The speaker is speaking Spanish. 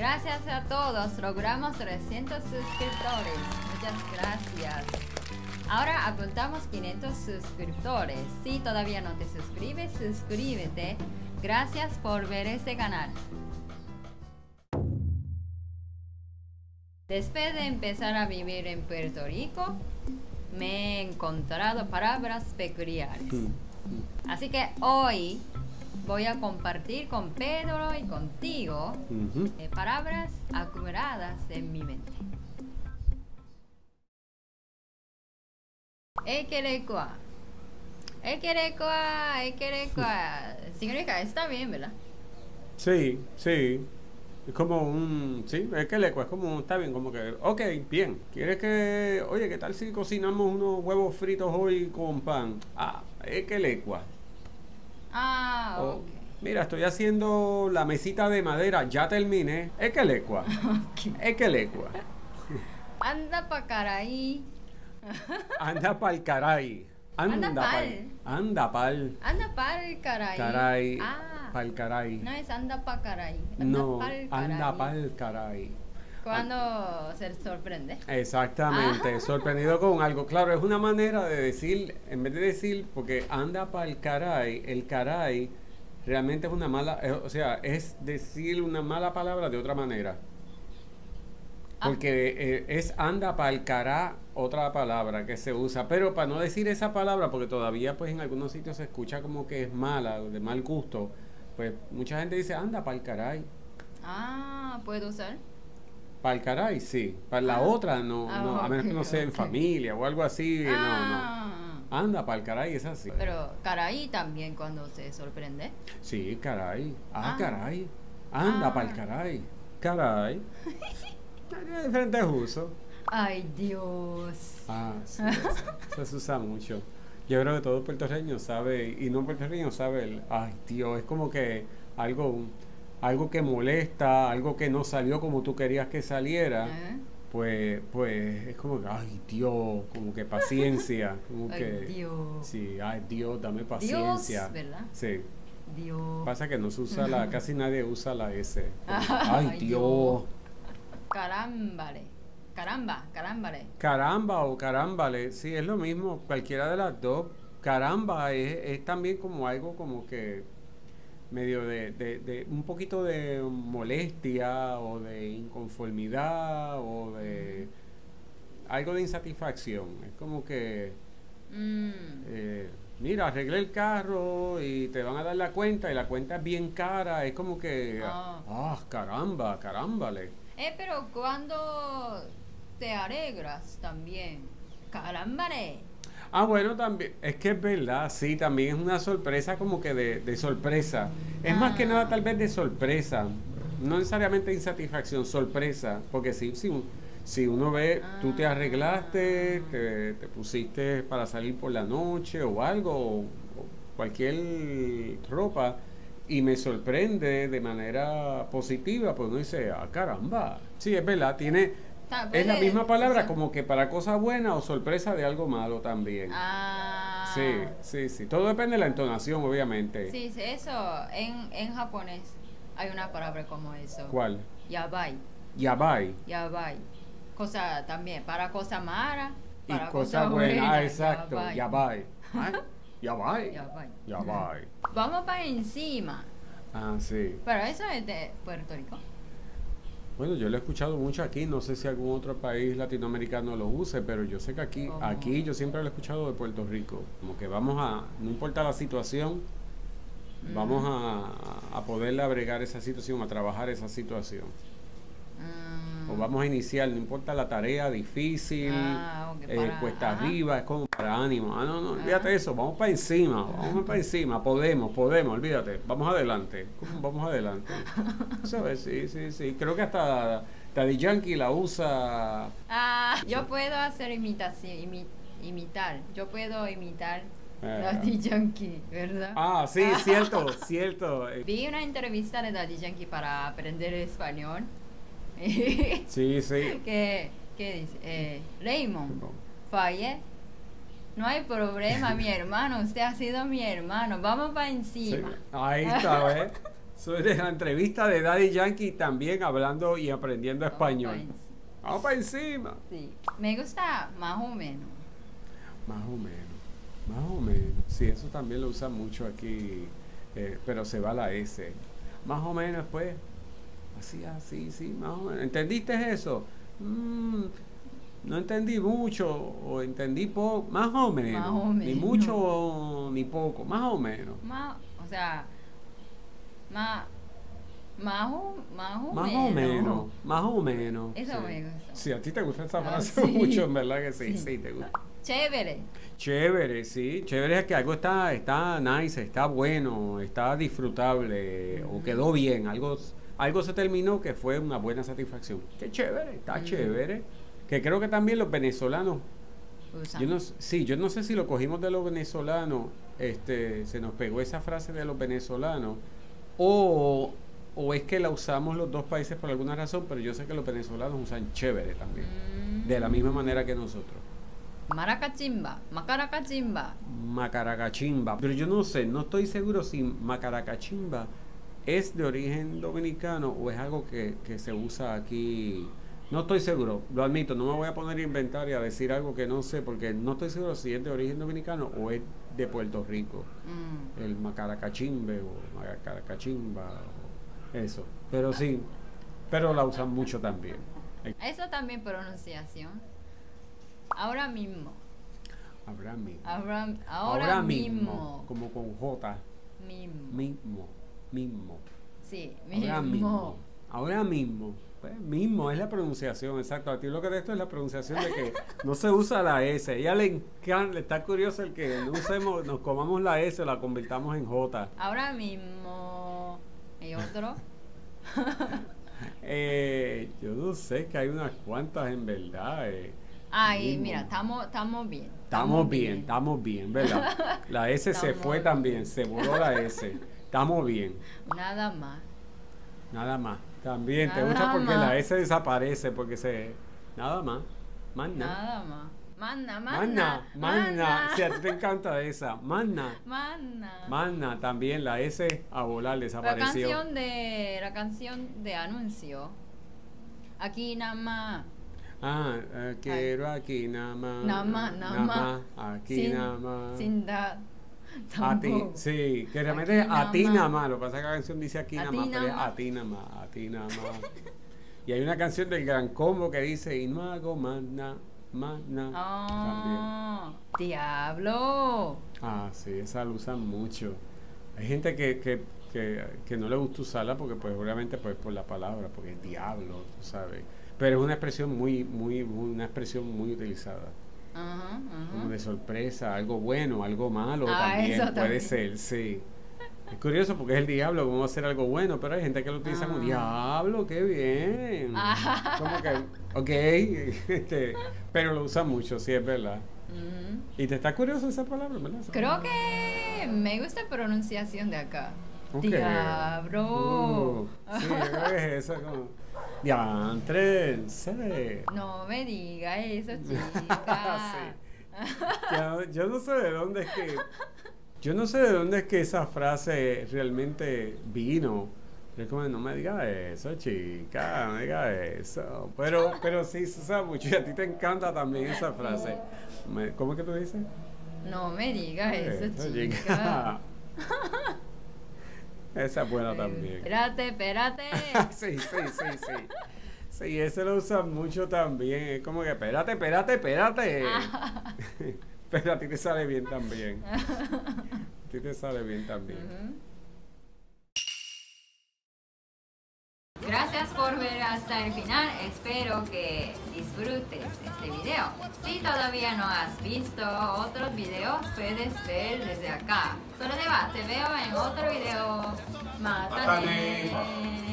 Gracias a todos, logramos 300 suscriptores. Muchas gracias. Ahora apuntamos 500 suscriptores. Si todavía no te suscribes, suscríbete. Gracias por ver este canal. Después de empezar a vivir en Puerto Rico, me he encontrado palabras peculiares. Así que hoy voy a compartir con Pedro y contigo palabras acumuladas en mi mente. Ekerekua. Ekerekua, ekerekua. Significa, está bien, ¿verdad? Sí, sí. Es como un... Sí, ekerekua, es como... Está bien, como que... Ok, bien. ¿Quieres que... Oye, ¿qué tal si cocinamos unos huevos fritos hoy con pan? Ah, ekerekua. Ah, ok. Mira, estoy haciendo la mesita de madera. Ya terminé. Ekerekua. Okay. Ekerekua. Anda pa' caray. Anda pa'l caray. Anda pa'l caray. Caray. Ah, pa'l caray. No es anda pa' caray. Anda pa'l caray. Cuando se sorprende. Exactamente, sorprendido con algo. Claro, es una manera de decir, en vez de decir, porque anda pa'l caray, el caray realmente es una mala, o sea, es decir una mala palabra de otra manera. Porque es anda pa'l cará, otra palabra que se usa. Pero para no decir esa palabra, porque todavía pues en algunos sitios se escucha como que es mala, de mal gusto, pues mucha gente dice anda pa'l caray. Ah, ¿puedo usar? Pa'l caray, sí. Para la otra no, no, a menos que no sea en familia o algo así, no. Anda pa'l caray, es así. Pero caray también cuando se sorprende. Sí, caray. Ah, caray. Anda pa'l caray. Caray. Hay diferentes usos. Ay, Dios. Ah, sí, eso se usa mucho. Yo creo que todo puertorriqueño sabe, y no puertorriqueño sabe el ay, Dios, es como que algo que molesta, algo que no salió como tú querías que saliera. Pues es como que ay, Dios, como que paciencia, como ay, que Dios. Sí, ay, Dios, dame paciencia. Dios, ¿verdad? Sí. Dios. Pasa que no se usa la, casi nadie usa la S. Como, ay, Dios. Carambale, caramba, carambale. Caramba o carambale, sí, es lo mismo, cualquiera de las dos. Caramba es también como algo como que medio de un poquito de molestia o de inconformidad o de algo de insatisfacción. Es como que mira, arreglé el carro y te van a dar la cuenta y la cuenta es bien cara. Es como que caramba, carambale. Pero cuando te alegras también, carambale. Ah, bueno, también, es que es verdad, sí, también es una sorpresa como que de sorpresa. Es más que nada tal vez de sorpresa, no necesariamente insatisfacción, sorpresa, porque si uno ve, tú te arreglaste, te pusiste para salir por la noche o algo, o cualquier ropa, y me sorprende de manera positiva, pues uno dice, ah, caramba. Sí, es verdad, es la misma palabra, como que para cosa buena o sorpresa de algo malo también. Ah. Sí, sí, sí. Todo depende de la entonación, obviamente. Sí, sí, eso. En japonés hay una palabra como eso. ¿Cuál? Yabai. Yabai. Yabai. Cosa también, para cosa mala, para cosa buena. Ah, exacto. Yabai. ¿Ah? Yabai. Yabai. Yabai. Vamos para encima. Ah, sí. Pero eso es de Puerto Rico. Bueno, yo lo he escuchado mucho aquí. No sé si algún otro país latinoamericano lo use, pero yo sé que aquí yo siempre lo he escuchado de Puerto Rico. Como que vamos a, no importa la situación, vamos a poder abregar esa situación, a trabajar esa situación. O vamos a iniciar, no importa la tarea difícil, cuesta arriba, es como para ánimo. Ah, no, no, olvídate eso, vamos para encima, vamos para encima, podemos, olvídate, vamos adelante. ¿Sabes? Sí, sí, sí, creo que hasta Daddy Yankee la usa. Ah, yo puedo hacer imitar Daddy Yankee, ¿verdad? Ah, sí, cierto, cierto. Vi una entrevista de Daddy Yankee para aprender español. Sí, sí. ¿Qué dice? Raymond Falle. No hay problema, mi hermano. Usted ha sido mi hermano. Vamos para encima. Sí. Ahí está, ¿eh? Soy de la entrevista de Daddy Yankee también hablando y aprendiendo español. Vamos para encima. Sí. Me gusta más o menos. Más o menos. Más o menos. Sí, eso también lo usan mucho aquí, pero se va la S. Más o menos, pues. Así, así, sí, más o menos. ¿Entendiste eso? No entendí mucho o entendí poco. Más o menos. Más o menos. Ni mucho ni poco. Más o menos. Más, o sea... Más o menos. Más o menos. Eso sí. Me gusta. Sí, a ti te gusta esa frase mucho, en verdad que sí, sí, te gusta. Chévere. Chévere, sí. Chévere es que algo está nice, está bueno, está disfrutable, o quedó bien. Algo se terminó que fue una buena satisfacción. Qué chévere, está chévere. Que creo que también los venezolanos. Yo no sé si lo cogimos de los venezolanos, se nos pegó esa frase de los venezolanos. O es que la usamos los dos países por alguna razón, pero yo sé que los venezolanos usan chévere también, de la misma manera que nosotros. Maracachimba, macaracachimba. Macaracachimba, pero yo no sé, no estoy seguro si macaracachimba es de origen dominicano o es algo que se usa aquí. No estoy seguro, lo admito, no me voy a poner a inventar y a decir algo que no sé, porque no estoy seguro si es de origen dominicano o es de Puerto Rico. El macaracachimbe o macaracachimba, eso. Pero sí, pero la usan mucho también. Eso también pronunciación. Ahora mismo. Ahora mismo. Ahora mismo. Como con J. Mismo. Sí, mismo. Ahora mismo. Ahora mismo. Pues mismo, es la pronunciación, exacto. A ti lo que de esto es la pronunciación de que no se usa la S. Ella le encanta, le está curioso el que no usemos, nos comamos la S, la convirtamos en J. Ahora mismo. ¿Y otro? Yo no sé, que hay unas cuantas en verdad. Ay, mira, estamos bien. Estamos bien, ¿verdad? La S se fue bien. También, se voló la S. Estamos bien. Nada más. Nada más. También nada te gusta porque más. La S desaparece, porque se... Nada más. Manna. Nada más. Manna. Sí, a ti te encanta esa. Manna. También la S a volar desapareció. La canción de anuncio. Aquí nada más. Quiero aquí nada más. Aquí nada más. Sin dar. A ti, sí, que realmente a ti nada más, lo que pasa es que la canción dice aquí nada más, pero es a ti nada más, Y hay una canción del Gran Combo que dice, y no hago más nada, ¡Diablo! Ah, sí, esa la usan mucho. Hay gente que no le gusta usarla porque pues obviamente pues por la palabra, porque es diablo, tú sabes. Pero es una expresión muy utilizada. Como de sorpresa, algo bueno, algo malo también puede ser, sí. Es curioso porque es el diablo, cómo va a ser algo bueno, pero hay gente que lo utiliza como diablo, qué bien. Como que, ok, pero lo usa mucho, sí, es verdad. Y te está curioso esa palabra, ¿verdad? Creo que me gusta pronunciación de acá. Okay. Diablo. Sí, yo creo que es eso, como... Diantre, sé. No me diga eso, chica. Sí. Yo no sé de dónde es que... Yo no sé de dónde es que esa frase realmente vino. Es como, no me diga eso, chica, no me diga eso. Pero sí, se usa mucho y a ti te encanta también esa frase. ¿Cómo es que tú dices? No me diga eso, chica. Esa es buena también. Espérate. Sí. Sí, ese lo usan mucho también. Es como que espérate. Pero a ti te sale bien también. A ti te sale bien también. Gracias por ver hasta el final. Espero que disfrutes este video. Si todavía no has visto otros videos, puedes ver desde acá. Solo te va, te veo en otro video. ¡Mátame!